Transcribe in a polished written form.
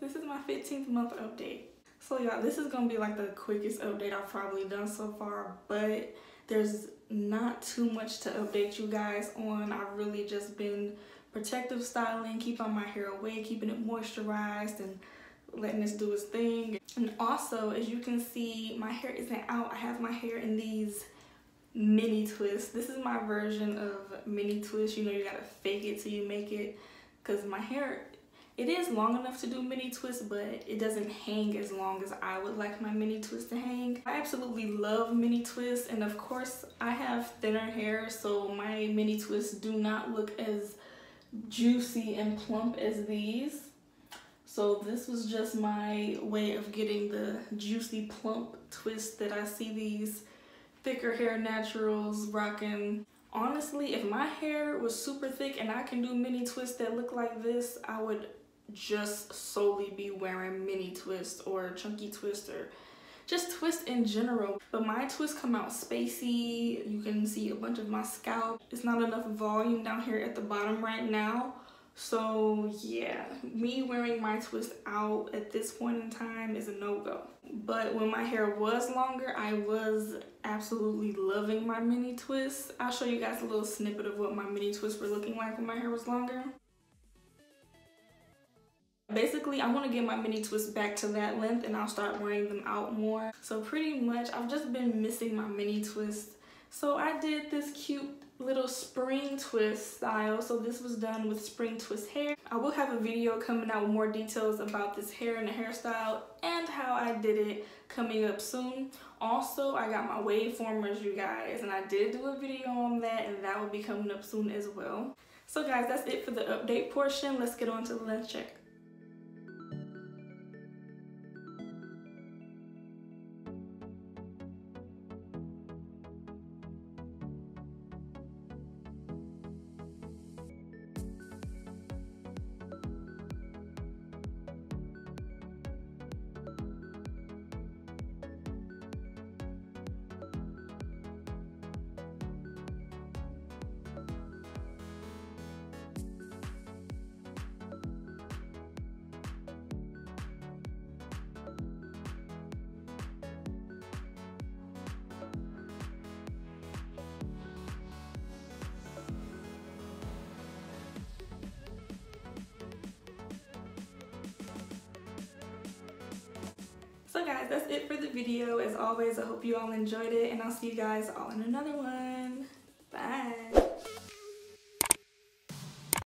This is my 15th month update. So y'all, this is gonna be like the quickest update I've probably done so far, but there's not too much to update you guys on. I've really just been protective styling, keeping my hair away, keeping it moisturized, and letting this do its thing. And also, as you can see, my hair isn't out. I have my hair in these mini twists. This is my version of mini twists. You know, you gotta fake it till you make it, because my hair, it is long enough to do mini twists, but it doesn't hang as long as I would like my mini twists to hang. I absolutely love mini twists, and of course I have thinner hair, so my mini twists do not look as juicy and plump as these. So this was just my way of getting the juicy plump twist that I see these thicker hair naturals rocking. Honestly, if my hair was super thick and I can do mini twists that look like this, I would just solely be wearing mini twists or chunky twists or just twists in general. But my twists come out spacey. You can see a bunch of my scalp. It's not enough volume down here at the bottom right now. So yeah, me wearing my twist out at this point in time is a no-go. But when my hair was longer, I was absolutely loving my mini twists. I'll show you guys a little snippet of what my mini twists were looking like when my hair was longer. Basically, I want to get my mini twists back to that length, and I'll start wearing them out more. So pretty much, I've just been missing my mini twists. So I did this cute little spring twist style. So this was done with spring twist hair. I will have a video coming out with more details about this hair and the hairstyle and how I did it coming up soon. Also, I got my waveformers, you guys, and I did do a video on that, and that will be coming up soon as well. So guys, that's it for the update portion. Let's get on to the lens check. So guys, that's it for the video. As always, I hope you all enjoyed it, and I'll see you guys all in another one.